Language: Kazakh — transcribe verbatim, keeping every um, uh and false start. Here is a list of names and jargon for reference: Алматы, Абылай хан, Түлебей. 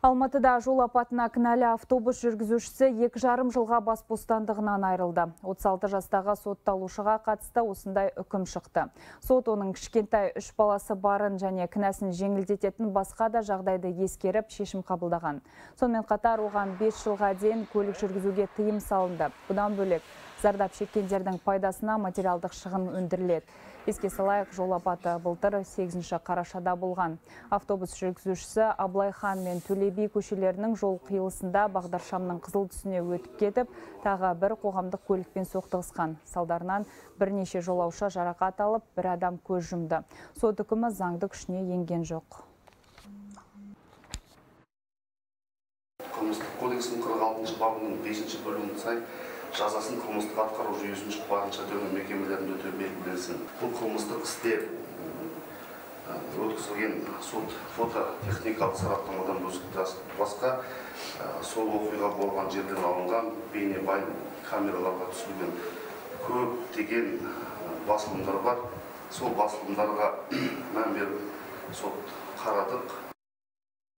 Алматыда жол апатына кінәлі автобус жүргізушісі екі жарым жылға бас бостандығынан айырылды. отыз алты жастағы сотталушыға қатысты осындай үкім шықты. Сот оның кішкентай үш баласы барын және кінәсін жеңілдететін басқа да жағдайды ескеріп шешім қабылдаған. Сонымен қатар оған бес жылға дейін көлік жүргізуге тыйым салынды. Бұдан бөлек зардап шеккендердің пайдасына материалдық шығын өндіріледі. Еске салайық, жол апаты былтыр сегізінші қарашада болған. Автобус жүргізушісі Абылай хан мен Түлебей көшелерінің жол қиылысында бағдаршамның қызыл түсіне өтіп кетіп, тағы бір қоғамдық көлікпен соқтығысқан. Салдарынан бірнеше жолаушы жарақат алып, бір адам көз жұмды. Сот үкімі заңды күшіне енген жоқ. Қылмыстық кодексінің қырық алтыншы бабының бесінші бөлігіне сай жазасын қылмыстық атқару жүйесін барынша дөңгелек мекемелерінде өтеу белгіленсін. Бұл қылмыстық істе өткізілген сот фототехникалық сараптамадан басқа сол оқиға болған жерден алынған бейнебай камераларға түсірілген көптеген басылымдар бар. Сол басылымдарға мән беріп сот қарадық.